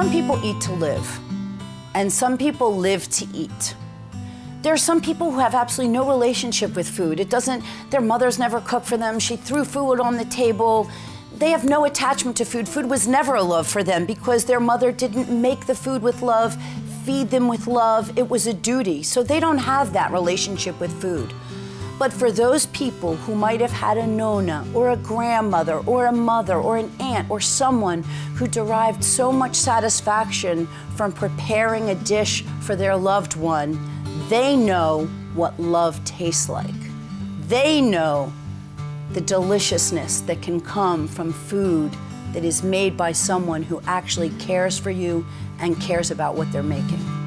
Some people eat to live, and some people live to eat. There are some people who have absolutely no relationship with food. Their mothers never cooked for them. She threw food on the table. They have no attachment to food. Food was never a love for them because their mother didn't make the food with love, feed them with love. It was a duty. So they don't have that relationship with food. But for those people who might have had a nona or a grandmother or a mother or an aunt or someone who derived so much satisfaction from preparing a dish for their loved one, they know what love tastes like. They know the deliciousness that can come from food that is made by someone who actually cares for you and cares about what they're making.